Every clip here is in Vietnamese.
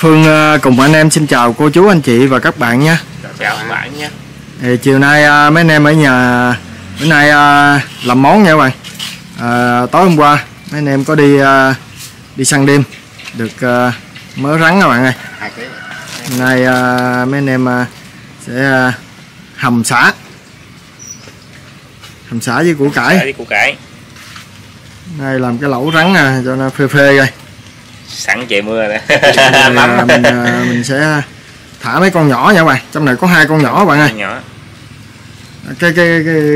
Phương cùng anh em xin chào cô chú anh chị và các bạn nha. Chào các bạn nha. Thì chiều nay mấy anh em ở nhà bữa nay làm món nha các bạn. Tối hôm qua mấy anh em có đi săn đêm được mớ rắn các bạn ơi. Hôm nay mấy anh em sẽ hầm sả với củ cải. Hôm nay làm cái lẩu rắn nè cho nó phê phê rồi. Sẵn trời mưa rồi. Mình sẽ thả mấy con nhỏ nha các bạn. Trong này có hai con nhỏ các bạn ơi. Cái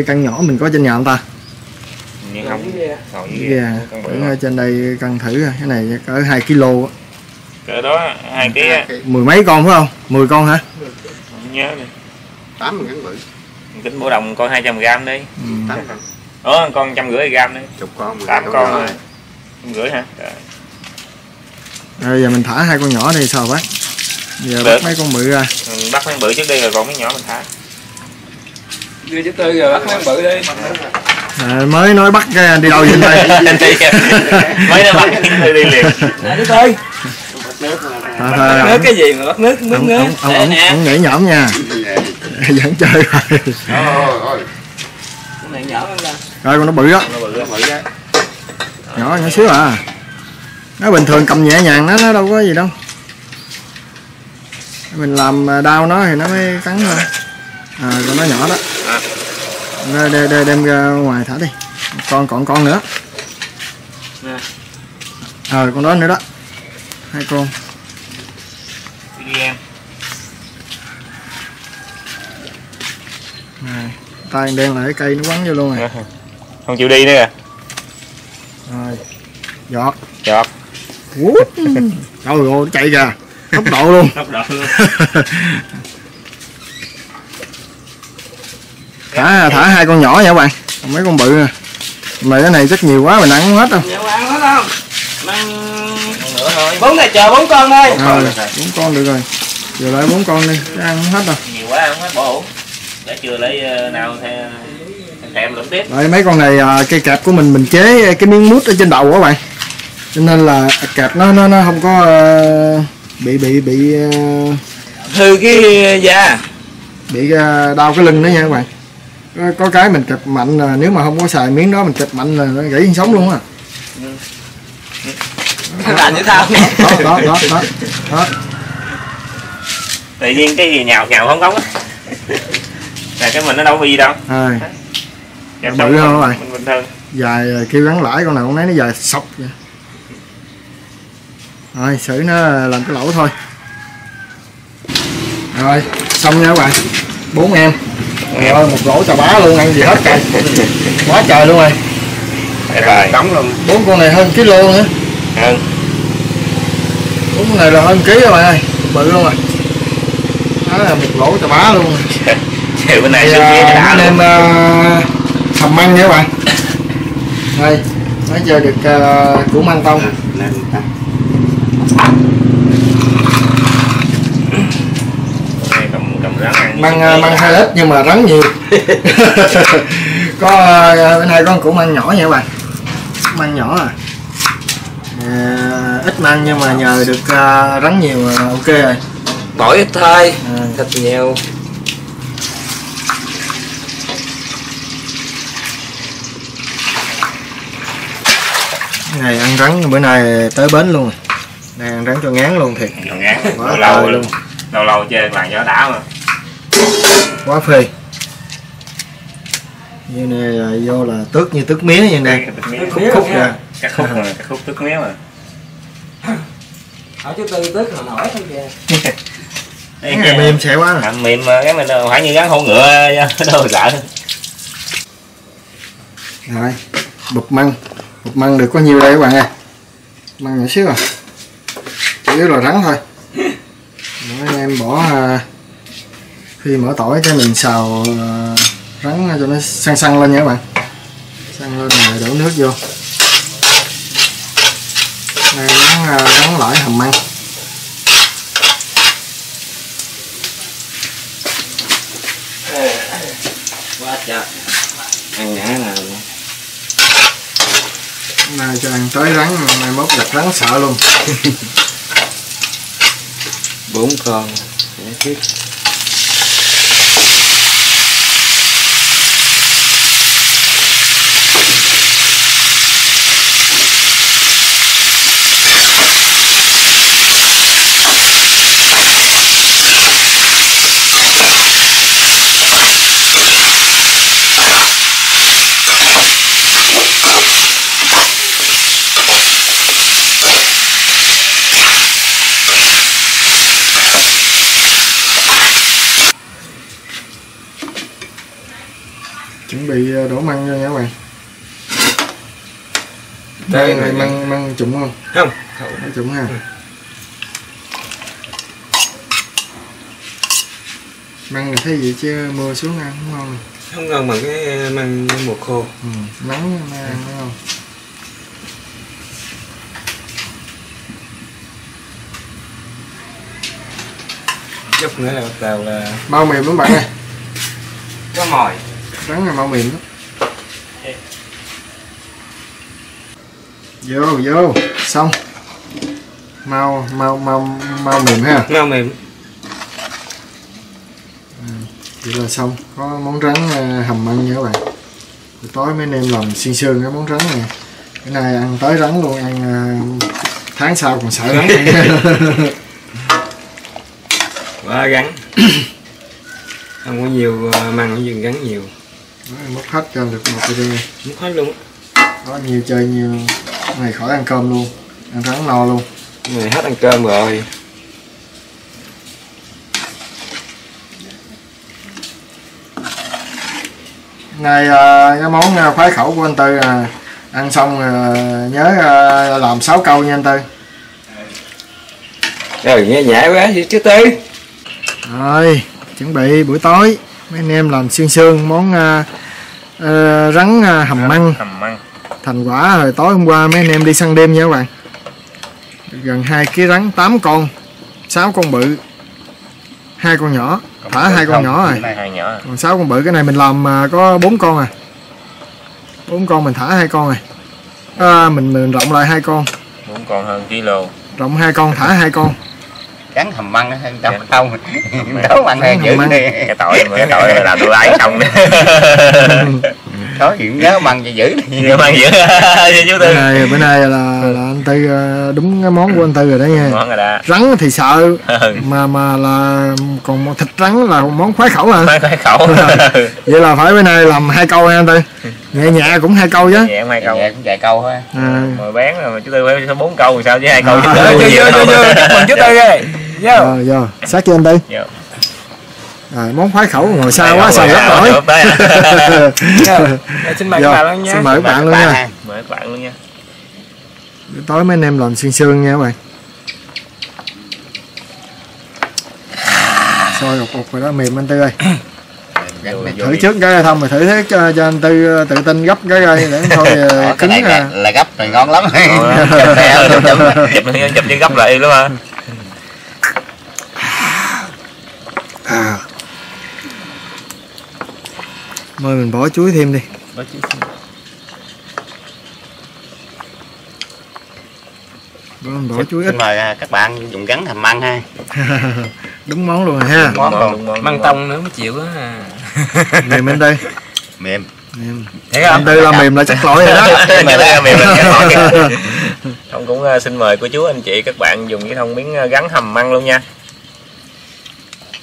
căn nhỏ mình có trên nhà anh ta. Nhưng không. Ở trên đây cân thử cái này cỡ 2 kg. Cỡ đó 2 kg. Mười mấy con phải không? 10 con hả? Không nhớ nè. 8 ngàn rưỡi. Tính bổ đồng con 200 g đi. 8 con. Ủa con 150 g đi. Chục con 8 con rồi. 150 hả? Rồi. Rồi giờ mình thả hai con nhỏ đi sao bác. Giờ được. Bắt mấy con bự ra. Mình bắt mấy con bự trước đi rồi còn mấy nhỏ mình thả. Đưa cho Tư rồi bắt mấy con bự đi. À, mới nói bắt cái đi đâu vậy đây? Mới nói bắt đi liền. Nè Đức ơi. Bắt nước cái gì mà bắt nước miếng nước. Ông nghĩ nhõm nha. Vẫn chơi rồi. Thôi. Con này nhỏ hơn ra. Rồi con nó bự đó. Nhỏ xíu à. Nó bình thường cầm nhẹ nhàng nó đâu có gì đâu. Mình làm đau nó thì nó mới cắn thôi. À còn nó nhỏ đó. Đem ra ngoài thả đi. Còn nữa. Ờ con đó nữa đó. Hai con. Này, tay đen lại cái cây nó quắn vô luôn rồi. Không chịu đi nữa kìa. Rồi. Giọt. Trời ơi, nó chạy kìa. Tốc độ luôn. Thả hai con nhỏ nha các bạn. Mấy con bự nè. Mà cái này rất nhiều quá mình ăn không hết đâu. Ăn nữa thôi. 4 này chờ 4 con thôi. 4 con được rồi. Giờ lại 4 con đi, chứ ăn không hết đâu. Nhiều quá ăn không hết bộ. Để chưa lấy nào thèm lượm tiếp. Đây mấy con này cây kẹp của mình chế cái miếng mút ở trên đầu các bạn. Cho nên là kẹp nó không có bị hư cái da, bị đau cái lưng đó nha các bạn. Có cái mình kẹp mạnh là nếu mà không có xài miếng đó mình kẹp mạnh là nó gãy sống luôn á. Làm như sao? Đó. Tự nhiên cái gì nhào không á. Là cái mình nó đâu có gì đâu. À. Kẹp bự không các bạn. Dài kêu gắn lãi con nào con nấy nó dài sọc vậy. Rồi xử nó làm cái lẩu thôi. Rồi xong nha các bạn. 4 em. Rồi một lỗ chà bá luôn, ăn gì hết trời. Quá trời luôn rồi. Đóng luôn. 4 con này hơn kg nữa. Ừ. 4 con này là hơn kg rồi bạn ơi. Bự luôn rồi. Đó là một lỗ chà bá luôn. Chiều bên này anh em hầm măng nha các bạn. Đây, nó chơi được củ măng tông. Măng 2 lít nhưng mà rắn nhiều. Có bên này con củ măng nhỏ nha các bạn. Măng nhỏ à. Ít măng nhưng mà nhờ được rắn nhiều là ok rồi. Mỗi ít thôi, thịt nhiều. Này ăn rắn bữa nay tới bến luôn. Này ăn rắn cho ngán luôn thiệt. Lâu lâu chơi bạn cho đã mà. Quá phê. Như này là vô là tước như tước mía như này. Khúc ra. Các khúc tước mía mà. Hỏi chú Tư tước mà hỏi thôi kìa. Cái này mềm xẹo quá. Làm mềm cái mình phải như rắn hổ ngựa đâu sợ. Rồi, bột măng được có nhiêu đây các bạn ơi. Măng nhỏ xíu à. Chủ yếu là rắn thôi. Anh em bỏ khi mở tỏi cái mình xào rắn cho nó săn lên nha các bạn. Săn lên rồi đổ nước vô. Đây rắn lại hầm măng. Quá trời. Ăn nhã nào luôn. Này cho ăn tới rắn, mai mốt gặp rắn sợ luôn. 4 con để tiếp. Chuẩn bị đổ măng vô nha các bạn. Đây này măng trụng không? Không, không trụng ha. Ừ. Măng này thấy vậy chứ mưa xuống ăn không ngon. Không ngon bằng cái măng mùa khô. Ừ, nắng mà ăn đúng không? Chút nữa là bắt đầu là bao mềm lắm bạn ơi. Có mồi. Rắn này mau mềm lắm. Vô xong. Mau mềm ha. Mau mềm. À, vậy là xong. Có món rắn hầm ăn nha các bạn. Buổi tối mấy anh em làm xiên xương cái món rắn này. Bữa nay ăn tới rắn luôn, ăn tháng sau còn sợ rắn. Quá gắn. Không có nhiều măng ở rừng gắn nhiều. Múc hết cho được một cái đi. Múc hết luôn. Có nhiều chơi nhiều. Này khỏi ăn cơm luôn. Ăn rắn no luôn. Này hết ăn cơm rồi. Này cái món khoái khẩu của anh Tư à. Ăn xong nhớ làm 6 câu nha anh Tư. Trời nghe nhẹ quá chứ Tư. Rồi chuẩn bị buổi tối mấy anh em làm xương món rắn hầm măng. Thành quả hồi tối hôm qua mấy anh em đi săn đêm nha các bạn, gần 2 kg rắn, 8 con, 6 con bự, 2 con nhỏ, thả 2 con nhỏ rồi, còn 6 con bự. Cái này mình làm có 4 con à, 4 con mình thả 2 con rồi, mình rộng lại 2 con, 4 con hơn kilo, rộng 2 con thả 2 con. Rắn hầm măng á, không đấu ăn hàng dữ đi. Cái tội là tôi lấy xong đó. Nói chuyện nhớ măng dữ đi. Nhớ măng dữ. Bữa nay là anh Tư đúng cái món của anh Tư rồi đó nha. Món rồi đó. Rắn thì sợ mà là còn một thịt rắn là món khoái khẩu hả? Khoái khẩu. Vậy là phải bữa nay làm 2 câu nha anh Tư. Nhẹ nhẹ cũng 2 câu chứ. Nhẹ 2 câu. Nhẹ cũng vài câu thôi. Rồi bán rồi chú Tư phải 4 câu sao chứ 2 câu. Mình chú Tư ơi. Vô sát cho anh Tư. À, món khoái khẩu ngồi xa quá sao rất nổi. Xin mời các bạn luôn nha. Xin mời các bạn luôn nha. Mời các bạn luôn nha. Buổi tối mấy anh em làm xương nha các bạn. Sôi gục rồi đó, mềm anh Tư ơi. Thử trước cái thông mà thử thế cho anh Tư tự tin gấp cái đây để thôi cứng là gấp rồi ngon lắm. Chụp chứ gấp lại luôn hả? À. Mời mình bỏ chuối thêm đi. Bỏ chuối thêm. Bỏ chuối ít. Xin mời các bạn dùng gắn hầm măng ha. Đúng món luôn rồi ha. Món măng tông nữa mới chịu á. Mềm anh Tư. Mềm. Thế anh Tư làm mềm là chắc lỗi rồi đó. Mềm là chắc lỗi. Thông cũng xin mời cô chú anh chị các bạn dùng cái thông miếng gắn hầm măng luôn nha.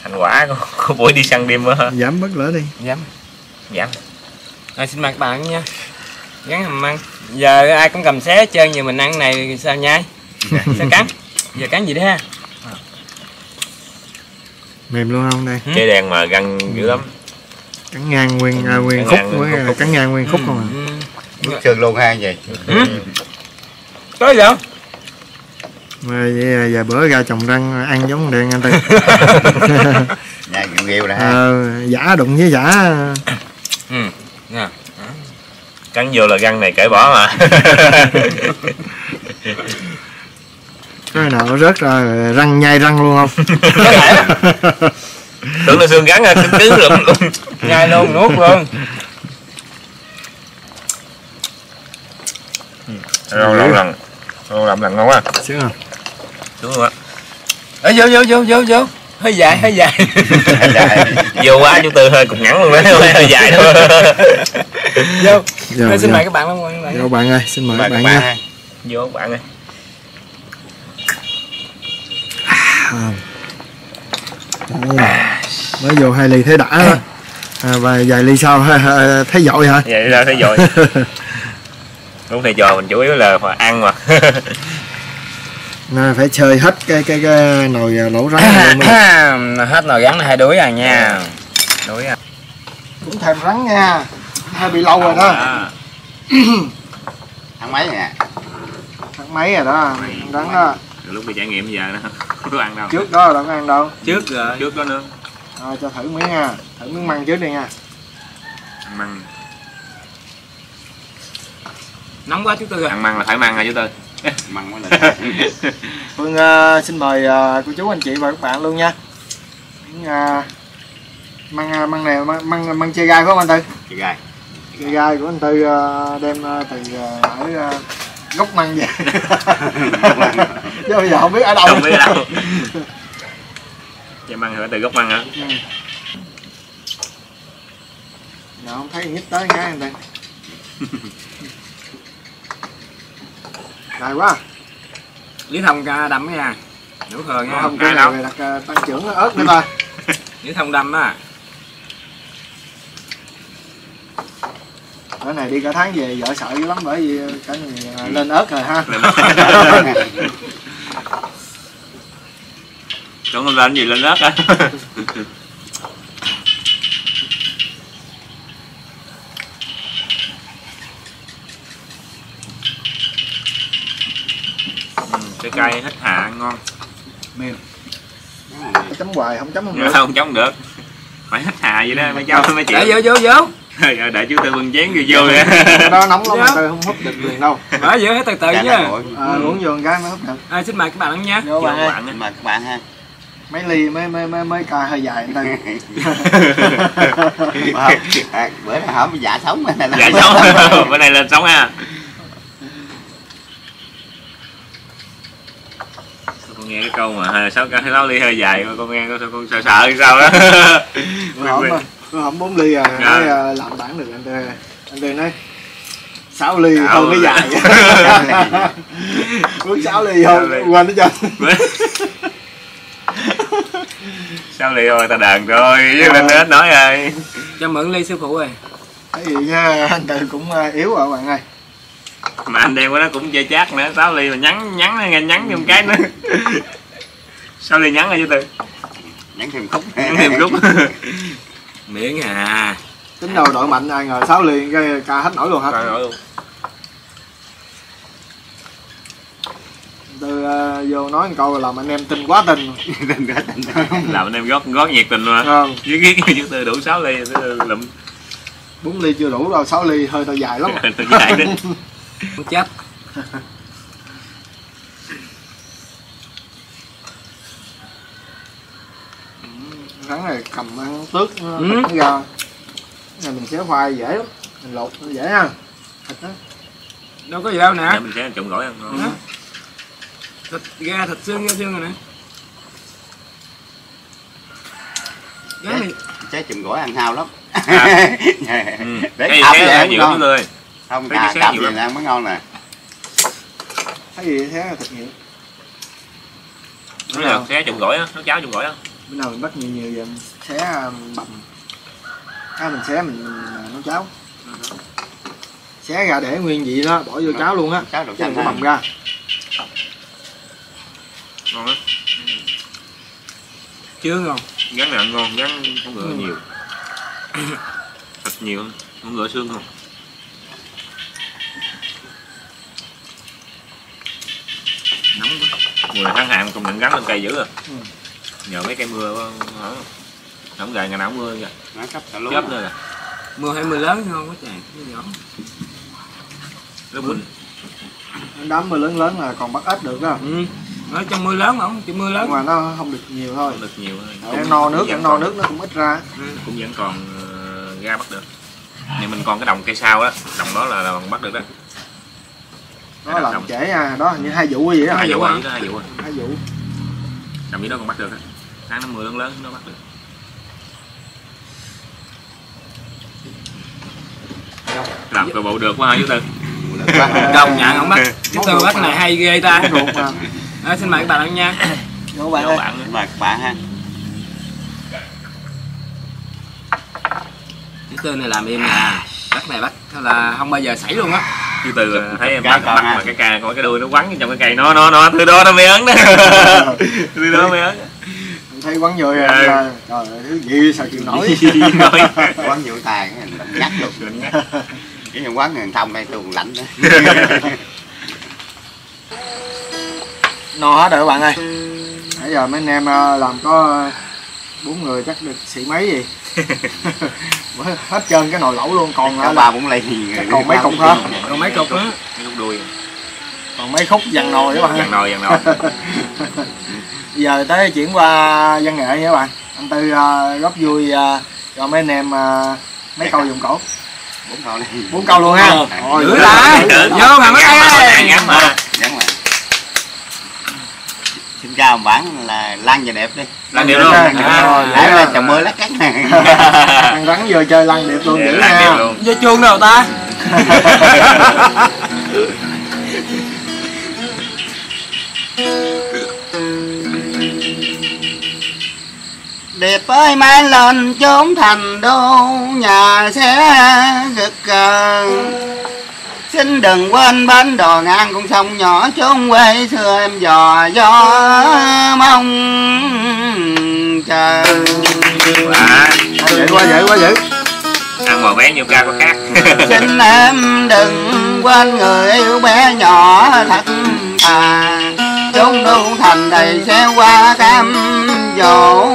Thành quả của buổi đi săn đêm hả? Giảm bớt lửa đi. Giảm. Rồi xin mời các bạn nha. Gắn hầm măng. Giờ ai cũng cầm xé hết trơn, giờ mình ăn này sao nhai? Sao cắn? Giờ cắn gì đấy ha? Mềm luôn không đây? Cái đèn mà găng dữ lắm. Cắn ngang nguyên khúc với cắn ngang nguyên khúc không à. Bức trơn luôn ha vậy. Tới vậy? Vậy giờ bữa ra trồng răng ăn giống đen anh Tư. Dạ nhiều đã. Giả đụng với giả. Cắn vô là răng này cởi bỏ mà. Cái nào nó rớt ra răng nhai răng luôn không? Tưởng là xương gắn cứng lụm luôn. Nhai luôn nuốt luôn. Lâu lắm ngon quá. Sướng không? Đúng rồi. Ở vô. Hơi dài. Vừa qua chú Tư hơi cục ngắn luôn đó, hơi dài thôi. Vô. Xin mời các bạn lắm. Vô bạn ơi, xin mời các bạn nha. Vô các bạn ơi. Mới vô 2 ly thấy đã đó. Và vài ly sau thấy dội hả? Vậy ra thấy dội. Đúng thầy trò mình chủ yếu là ăn mà. Phải chơi hết cái nồi lẩu rắn này mới... Hết nồi rắn này hay đuối à nha. Đuối à. Cũng thèm rắn nha. Hơi bị lâu rồi đó. Tháng mấy nè. Tháng mấy rồi đó, rắn đó. Lúc đi trải nghiệm giờ đó. Có ăn đâu. Trước đó đâu có ăn đâu. Trước đó nữa. Rồi cho thử miếng nha. Thử miếng măng trước đi nha. Măng. Nóng quá chú Tư. Ăn măng là phải măng hả chú Tư? Măng quá là Phương xin mời cô chú anh chị và các bạn luôn nha. Măng này, măng chê gai phải không anh Tư? Chê gai của anh Tư đem từ ở gốc măng về. Chứ bây giờ không biết ở đâu. Chê măng phải từ gốc măng hả? Nào không thấy nhích tới cái anh Tư. Dài quá. Lý thông đâm cái nha. Đủ thường nha. Không cái nào đặt tăng trưởng ớt nữa ta. Lý thông đâm á. Cái này đi cả tháng về vợ sợ dữ lắm bởi vì cả người lên ớt rồi ha. Đúng không lên gì lên ớt á. Trái cây hết hạ ngon. Mềm. Chấm hoài không chấm được. Phải hết hạ vậy đó mới cho mới chịu. Vô. Đợi chú Tư bưng chén rồi vô vậy. Đó nóng lắm Tư không húp được liền đâu. Mở vô hết từ nha. Uống vô một cái mới húp được. Xin mời các bạn ăn nha. Vô bạn. Xin mời các bạn ha. Mấy ly mới ca hơi dài Tư. Bữa nay hổng dạ sống. Bữa nay lên sống ha. Nghe cái câu mà sáu cái láo ly hơi dài mà con nghe con sợ hay sao đó. Con hổng 4 ly à làm bản được anh Tư. Anh Tư nói 6 ly thôi mới dài. Uống 6 ly thôi quên hết trơn. 6 ly thôi ta đàn rồi chứ lên hết nói rồi. Cho mượn ly sư phụ rồi. Cái gì nha anh Tư cũng yếu rồi bạn ơi. Mà anh đeo của nó cũng chơi chát nữa, 6 ly mà nhắn thêm cái nữa. 6 ly nhắn rồi chứ Tư. Nhắn thêm khúc. Miễn à. Tính đâu đội mạnh ai ngờ 6 ly cái ca hết nổi luôn hả? Từ vô nói một câu là làm anh em tin quá tin. Làm anh em gót nhiệt tình luôn hả? Với cái chú Tư đủ 6 ly lụm. 4 ly chưa đủ đâu, 6 ly hơi tao dài lắm. Tao dài đấy. Không chết. Rắn này cầm ăn tước nó ra. Này mình xé khoai dễ lắm, mình lột dễ ha. Thịt đó. Đâu có gì đâu nè. Để mình xé trộn gỏi ăn ngon. Thịt ra thịt xương rồi nè. Trái trộn gỏi ăn hao lắm. Để áp ra nhiều lắm rồi. Không gà đập thì ăn mới ngon nè. Cái gì thế là thịt nhiều. Nó là xé trộn gỏi á, nó cháo trộn gỏi á. Bữa nào mình bắt nhiều vậy mình xé bầm. Mình xé mình nấu cháo. Xé ra để nguyên vị đó, bỏ vô cháo luôn á. Cháo đậu xanh bầm ra. Ngon á. Chưa ngon. Gắn này ăn ngon, gắn con ngựa nhiều. Thịt nhiều không? Con ngựa xương không? Nóng quá. Mùa này tháng hạn công định gắn lên cây dữ rồi. Nhờ mấy cây mưa hả? Không gài ngày nào mưa kìa. Nó cấp cả luôn. Cấp rồi nè. Mưa hay mưa lớn ngon quá trời, mưa nhỏ. Lúc mình đám mưa lớn là còn bắt ếch được đó. Nói trong mưa lớn mà không, chỉ mưa lớn. Nhưng mà nó không được nhiều thôi. Không được nhiều thôi. Để no nước nó cũng ít ra. Cũng vẫn còn ra bắt được. Nhưng mình còn cái đồng cây sao đó, đồng đó là bắt được đó. Đó là trễ nha, đó hình như 2 vụ gì đó. 2 vụ. Làm gì đó còn bắt được á, tháng nó 10 lớn lớn nó bắt được. Làm cơ bộ được quá hả chú Tư? Đồng nhận không bắt, chú Tư bắt này hay ghê ta. À, xin mời các bạn ăn nha. Vô bạn ơi, mời các bạn ha. Chú Tư này làm im nè, bắt này bắt là không bao giờ xảy luôn á. Chú Tư thấy em bắt mà cái cà khỏi cái đuôi nó quắn trong cái cây nó thứ đó nó mới ấn đó. Thứ đó mới ấn. Thấy quán vui rồi, trời ơi, thứ gì sao chịu nổi. Quán vui tàn, mình nhắc được. Cái quán này thông đây tôi còn lạnh nữa. No hết rồi các bạn ơi. Nãy giờ mấy anh em làm có 4 người chắc được xị mấy gì. Hết trơn cái nồi lẩu luôn, còn 3-4 ly thì còn mấy cục hả? Còn mấy cục á, còn mấy khúc dằn nồi các bạn. Dằn nồi. Bây giờ tới chuyển qua văn nghệ nha các bạn. Anh Tư góp vui cho mấy anh em mấy câu dùng cổ. 4 câu luôn ha. Rồi giữ lại. Vô mà mấy anh em mà. Xin chào ông Bản là Lan và Đẹp đi. Lan Điệp luôn. Rồi, chồng mới lát cắt nè. Ăn rắn vừa chơi Lan Điệp luôn dữ ha. Vô chuông đâu ta. Đẹp ơi mai lên chốn thành đô, nhà sẽ rực rỡ. Xin đừng quên bến đò ngang con sông nhỏ chốn quê xưa em dò gió mong chờ. Quá dữ. Ăn mò bé nhiều ca có khác. Xin em đừng quên người yêu bé nhỏ thật thà. Chốn đô thành đầy sẽ qua cam dỗ.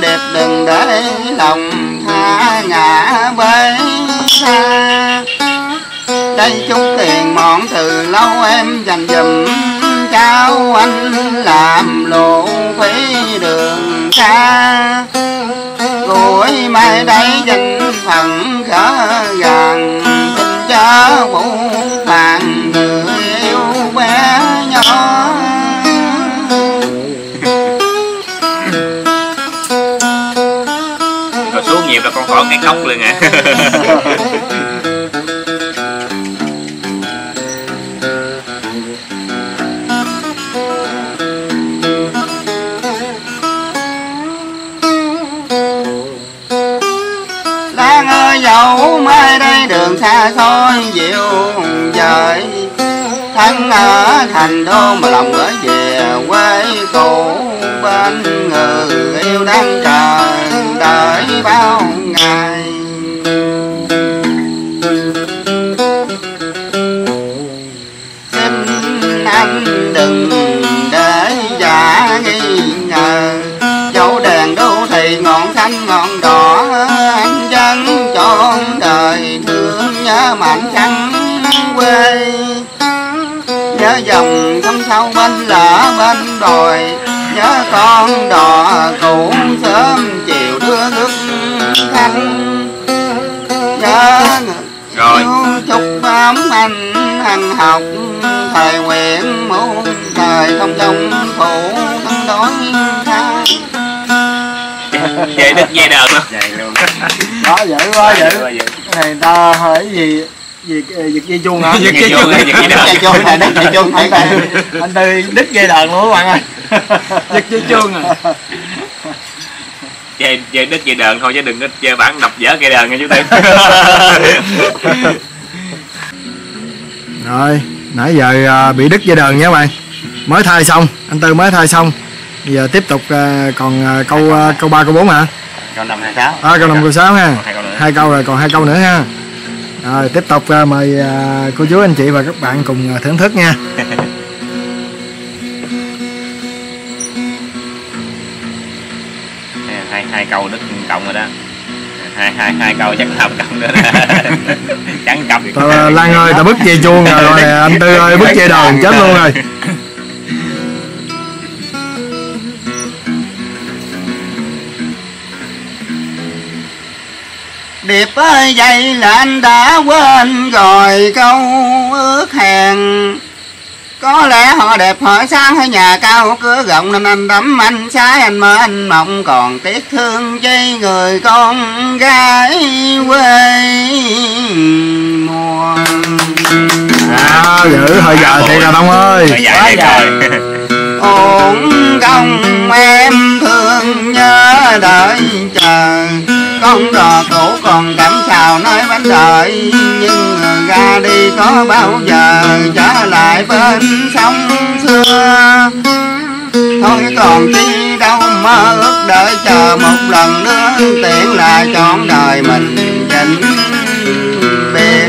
Đẹp đừng để lòng tha ngã bấy xa. Đây chút tiền mọn từ lâu em dành dùm cháu anh làm lộ phí đường xa. Cuối mai đây dành phần khở gần xin chớ phụ bạn người yêu bé nhỏ. Nhịp là con khỏi ngay cốc luôn à. Lan ơi dẫu mai đây đường xa xôi dịu dời. Thân ở thành đô mà lòng gửi về quê cũ bên người yêu đang chờ đợi bao ngày. Xin anh đừng để giả nghi ngờ, dẫu đèn đô thị ngọn xanh ngọn đỏ, anh dân trọn đời thương nhớ mảnh trắng quê. Nhớ dòng sông sâu bên lỡ bên đồi, nhớ con đò cũ sớm chiều đưa nước thanh. Nhớ rồi chúc ấm anh học thời nguyện muôn đời không trong phủ thân đối tha. Vậy đứt dây đợt luôn. Vậy luôn. Đó vậy. Này ta hỏi gì? Giật dây chuông hả? Giật dây chuông này, đứt dây chuông phải không? Anh Tư đứt dây đờn luôn các bạn ơi. Giật dây chuông à. Chơi đứt dây đờn thôi chứ đừng có chơi bản đập vỡ cây đờn nha chú Tư. Rồi, nãy giờ bị đứt dây đờn nha các bạn. Mới thay xong, anh Tư mới thay xong. Bây giờ tiếp tục còn câu 3 câu 4 hả? Câu 5 câu 6. À, câu 5 câu 6 ha. 2 câu rồi, còn 2 câu nữa ha. Rồi, tiếp tục mời cô chú anh chị và các bạn cùng thưởng thức nha. Hai câu đứt cộng rồi đó. Hai câu chắc không cộng nữa đó. Chẳng cộng. Lan ơi, ta bứt dây chuông rồi anh Tư ơi bứt dây đờn chết luôn rồi. Điệp ơi vậy là anh đã quên rồi câu ước hẹn. Có lẽ họ đẹp hỏi sáng hay nhà cao cửa rộng, nên anh tắm anh sái anh mơ anh mộng, còn tiếc thương chi người con gái quê mùa. À, giữ hơi giờ thì là ông ơi. Ổn công em thương nhớ đợi chờ, con trò cũ còn cảm xào nói bánh đợi, nhưng ra đi có bao giờ trở lại bên sông xưa. Thôi còn đi đâu mơ ước đợi chờ một lần nữa, tiện là chọn đời mình chỉnh biệt.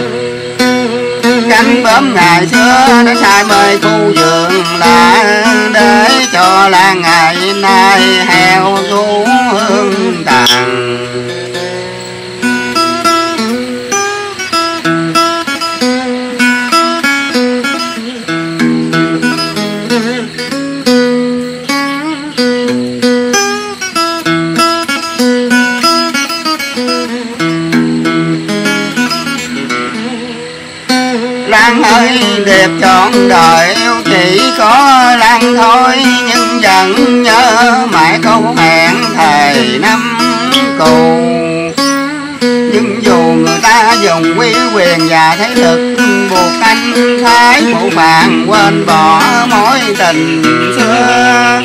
Cánh bướm ngày xưa đã sai mời khu vườn lạ, để cho là ngày nay heo du hương tàn. Lan ơi đẹp trọn đời yêu chỉ có Lan thôi, nhưng vẫn nhớ mãi câu hẹn thời năm cũ. Nhưng dù người ta dùng uy quyền và thế lực buộc anh thái phụ bạn quên bỏ mối tình xưa,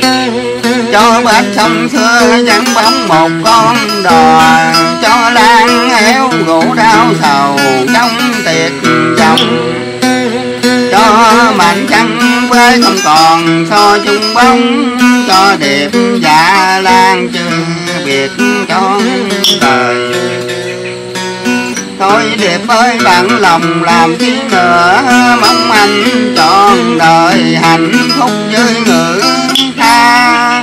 cho bến sông xưa chẳng bóng một con đò, cho Lan héo gỗ đau sầu trong tiệc vọng, cho mảnh trăng với không còn so chung bóng, cho đẹp dạ Lan chưa biệt trọn đời. Thôi đẹp ơi bạn lòng làm chi nữa, mong anh trọn đời hạnh phúc với người ta,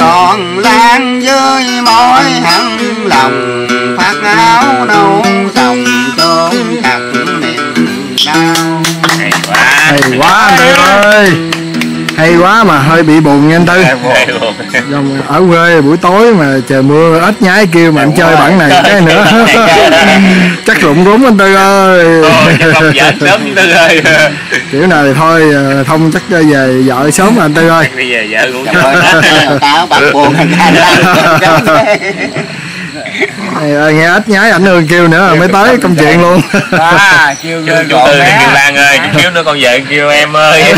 còn Lan với mối hận lòng phát áo nâu sòng trốn cặp miền cao. Hay quá anh Tư ơi, hay quá mà hơi bị buồn nha anh Tư. Ở quê buổi tối mà trời mưa ít nhái kêu mà anh chơi bản này cái nữa chắc lụng rúng anh Tư ơi. Kiểu này thì thôi Thông chắc về vợ sớm anh Tư ơi. Nghe ít nhái ảnh hương kêu nữa mới tới công chuyện luôn. Kêu Tư kêu Lan ơi, kêu nữa con vợ kêu em ơi.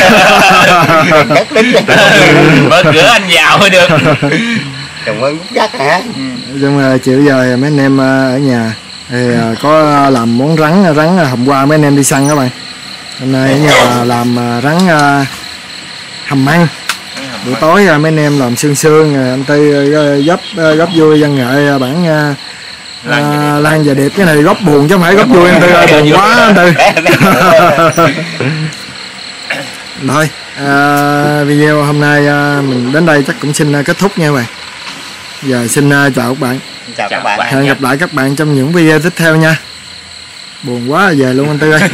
Mở cửa anh vào mới được. Chồng ơi gắt hả? Nhưng chịu giờ mấy anh em ở nhà thì có làm món rắn. Rắn hôm qua mấy anh em đi săn các bạn, hôm nay ở nhà làm rắn hầm măng. Buổi tối mấy anh em làm sương sương, anh Tư góp vui văn nghệ bản Lan và Điệp. Cái này góp buồn chứ không phải góp vui anh Tư ơi, buồn quá anh Tư. Thôi video hôm nay mình đến đây chắc cũng xin kết thúc nha các bạn. Giờ xin chào các bạn, chào các bạn, hẹn gặp lại các bạn trong những video tiếp theo nha. Buồn quá về luôn anh Tư ơi.